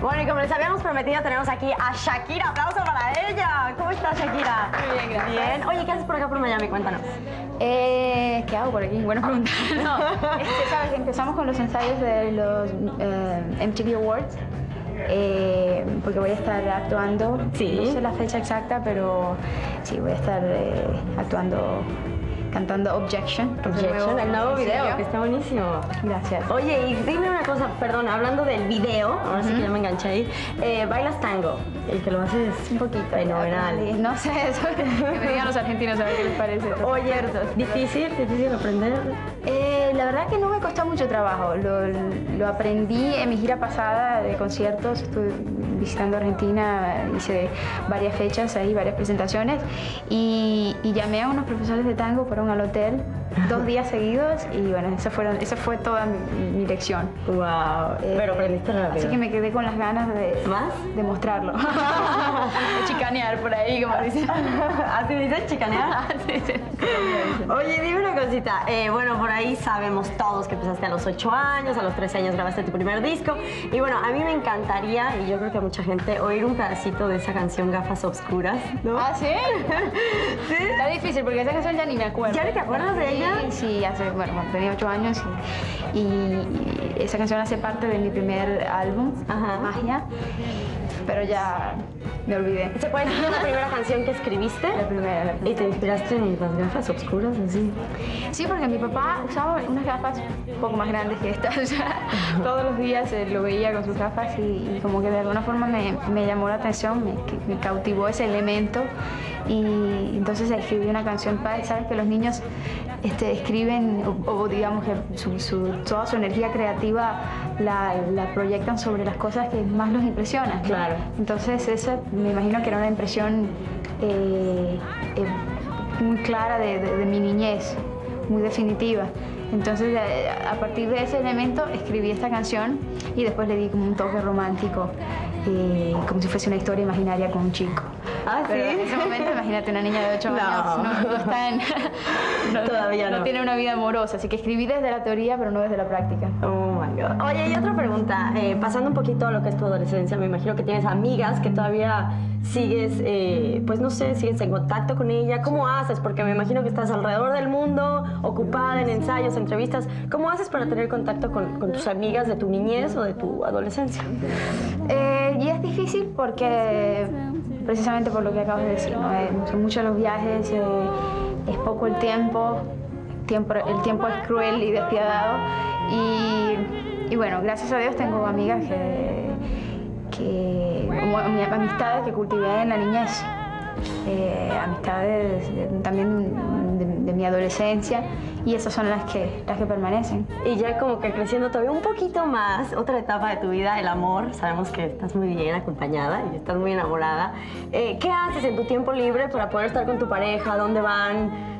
Bueno, y como les habíamos prometido, tenemos aquí a Shakira. ¡Aplauso para ella! ¿Cómo estás, Shakira? Muy bien, gracias. Bien. Oye, ¿qué haces por acá por Miami? Cuéntanos. ¿Qué hago por aquí? Buena pregunta. No, sabes, empezamos con los ensayos de los MTV Awards. Porque voy a estar actuando, sí. No sé la fecha exacta, pero sí, voy a estar actuando, cantando Objection. Objection, el nuevo video, que está buenísimo. Gracias. Oye, y dime una cosa, perdón, hablando del video, ahora sí que ya me enganché ahí, ¿bailas tango? El que lo haces es un poquito fenomenal. No sé, eso que me digan los argentinos a ver qué les parece. Oye, ¿difícil aprender? La verdad que no me costó mucho trabajo. Lo aprendí en mi gira pasada de conciertos. Estuve visitando Argentina, hice varias fechas ahí, varias presentaciones. Y llamé a unos profesores de tango, fueron al hotel 2 días seguidos. Y bueno, esa fue toda mi lección. ¡Wow! Pero aprendiste rápido. Así que me quedé con las ganas de mostrarlo. Chicanear por ahí, como dicen. ¿Así dicen? ¿Chicanear? Así dicen. Oye, dime una cosita. Bueno, por ahí sabemos todos que empezaste a los 8 años, a los 13 años grabaste tu primer disco. Y bueno, a mí me encantaría, y yo creo que a mucha gente, oír un pedacito de esa canción Gafas Oscuras, ¿no? ¿Ah, sí? ¿Sí? Está difícil, porque esa canción ya ni me acuerdo. ¿Ya ni te acuerdas de ella? Sí, hace, bueno, tenía 8 años y esa canción hace parte de mi primer álbum, Ajá. Magia. Pero ya me olvidé. ¿Se puede decir la primera canción que escribiste? La primera. ¿Y te inspiraste en las gafas oscuras así? Sí, porque mi papá usaba unas gafas un poco más grandes que estas. O sea, todos los días lo veía con sus gafas y como que de alguna forma me llamó la atención, me cautivó ese elemento. Y entonces escribí una canción para, sabes que los niños escriben o digamos que toda su energía creativa la proyectan sobre las cosas que más los impresionan. Claro. Entonces esa me imagino que era una impresión muy clara de mi niñez, muy definitiva. Entonces, a partir de ese elemento, escribí esta canción y después le di como un toque romántico, como si fuese una historia imaginaria con un chico. Ah, pero sí. En ese momento, imagínate, una niña de 8 años no está en... Todavía no tiene una vida amorosa, así que escribí desde la teoría, pero no desde la práctica. Oh, my God. Oye, y otra pregunta, pasando un poquito a lo que es tu adolescencia, me imagino que tienes amigas que todavía sigues, pues no sé, sigues en contacto con ella. ¿Cómo haces? Porque me imagino que estás alrededor del mundo, ocupada en ensayos, entrevistas. ¿Cómo haces para tener contacto con tus amigas de tu niñez o de tu adolescencia? Y es difícil porque, precisamente por lo que acabas de decir, ¿no? Son muchos los viajes, es poco el tiempo. El tiempo es cruel y despiadado. Y bueno, gracias a Dios tengo amigas amistades que cultivé en la niñez, amistades también de mi adolescencia, y esas son las que permanecen. Y ya como que creciendo todavía un poquito más, otra etapa de tu vida, el amor, sabemos que estás muy bien acompañada y estás muy enamorada. ¿Qué haces en tu tiempo libre para poder estar con tu pareja? ¿Dónde van?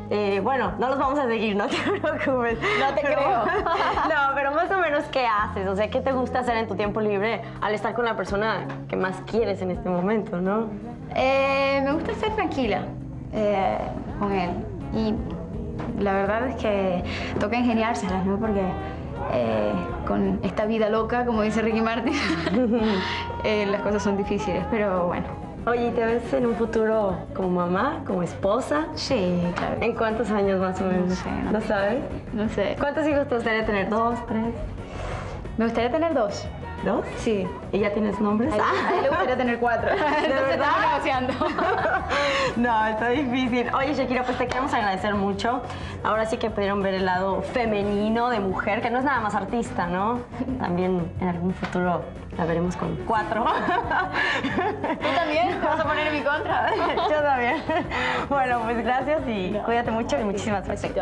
Bueno, no los vamos a seguir, no te preocupes. No te creo. No, pero más o menos, ¿qué haces? O sea, ¿qué te gusta hacer en tu tiempo libre al estar con la persona que más quieres en este momento, no? Me gusta estar tranquila con él. Y la verdad es que toca ingeniárselas, ¿no? Porque con esta vida loca, como dice Ricky Martin, las cosas son difíciles, pero bueno. Oye, ¿te ves en un futuro como mamá, como esposa? Sí, claro. ¿En cuántos años más o menos? No sé. ¿No sabes? No sé. ¿Cuántos hijos te gustaría tener? ¿2, 3? Me gustaría tener 2. ¿2? Sí. ¿Y ya tienes nombres? A él le gustaría tener 4. Entonces estamos negociando. No, está difícil. Oye, Shakira, pues te queremos agradecer mucho. Ahora sí que pudieron ver el lado femenino de mujer, que no es nada más artista, ¿no? También en algún futuro la veremos con 4. ¿Tú también? ¿Te vas a poner en mi contra? Yo también. Bueno, pues gracias y cuídate mucho y muchísimas gracias.